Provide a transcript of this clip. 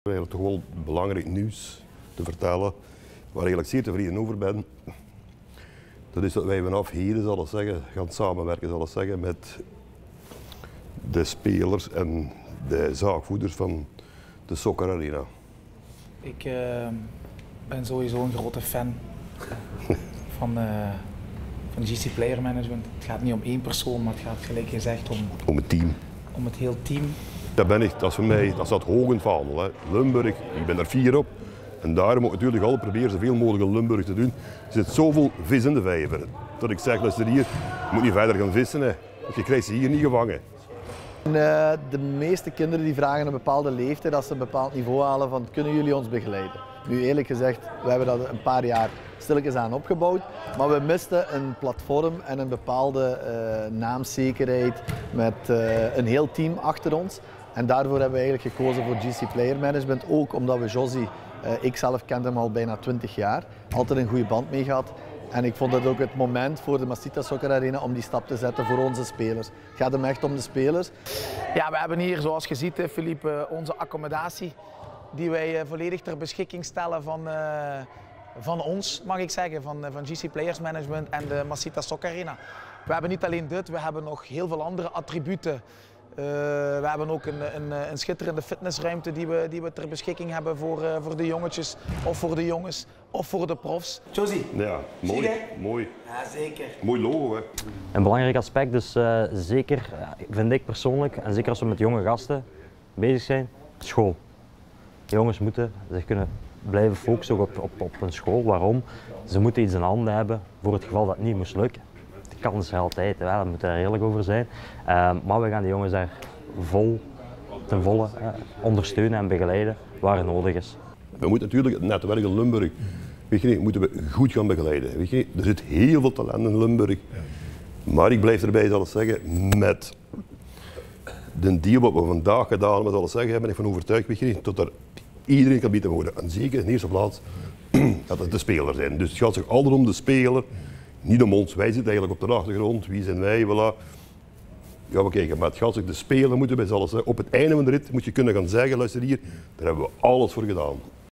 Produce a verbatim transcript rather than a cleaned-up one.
We hebben toch wel belangrijk nieuws te vertellen, waar ik zeer tevreden over ben. Dat is dat wij vanaf heden zal ik zeggen, gaan samenwerken zal ik zeggen, met de spelers en de zaakvoerders van de Soccer Arena. Ik uh, ben sowieso een grote fan van, uh, van G C Player Management. Het gaat niet om één persoon, maar het gaat gelijk gezegd om, om het team. Om het heel team. Dat ben ik, dat is voor mij, dat staat hoog in het vaandel. Hè. Limburg, ik ben er fier op. En daarom moet ik natuurlijk al proberen zoveel mogelijk in Limburg te doen. Er zit zoveel vis in de vijver. Dat ik zeg, luister hier, je moet niet verder gaan vissen, hè. Want je krijgt ze hier niet gevangen. En, uh, de meeste kinderen die vragen een bepaalde leeftijd, als ze een bepaald niveau halen van kunnen jullie ons begeleiden? Nu eerlijk gezegd, we hebben dat een paar jaar stilletjes aan opgebouwd, maar we misten een platform en een bepaalde uh, naamzekerheid met uh, een heel team achter ons. En daarvoor hebben we eigenlijk gekozen voor G C Player Management, ook omdat we Josy, uh, ik zelf kende hem al bijna twintig jaar, altijd een goede band mee gehad. En ik vond het ook het moment voor de Masita Soccer Arena om die stap te zetten voor onze spelers. Het gaat hem echt om de spelers. Ja, we hebben hier, zoals je ziet, Philippe, onze accommodatie die wij volledig ter beschikking stellen van, uh, van ons, mag ik zeggen, van, van G C Players Management en de Masita Soccer Arena. We hebben niet alleen dit, we hebben nog heel veel andere attributen. Uh, we hebben ook een, een, een schitterende fitnessruimte die we, die we ter beschikking hebben voor, uh, voor de jongetjes, of voor de jongens, of voor de profs. Josy, ja, mooi, mooi. Ja, zeker. Mooi logo, hè. Een belangrijk aspect, dus uh, zeker, vind ik persoonlijk, en zeker als we met jonge gasten bezig zijn, school. De jongens moeten zich kunnen blijven focussen op, op, op hun school. Waarom? Ze moeten iets in handen hebben voor het geval dat het niet moest lukken. Kans is er altijd, hè. We moeten er eerlijk over zijn. Uh, maar we gaan de jongens daar vol, ten volle uh, ondersteunen en begeleiden waar het nodig is. We moeten natuurlijk het netwerk in Limburg, weet je niet, moeten we goed gaan begeleiden. Weet je niet, er zit heel veel talent in Limburg. Maar ik blijf erbij, zal ik zeggen, met de deal wat we vandaag gedaan hebben, zal ik zeggen, ben ik van overtuigd, weet je niet, dat er iedereen kan bieden worden. En zeker in eerste plaats dat het de speler zijn. Dus het gaat zich altijd om de speler. Niet om ons, wij zitten eigenlijk op de achtergrond, wie zijn wij, voilà. Ja, we kijken, maar het gaat zich de spelen moeten bij alles. Op het einde van de rit moet je kunnen gaan zeggen, luister hier, daar hebben we alles voor gedaan.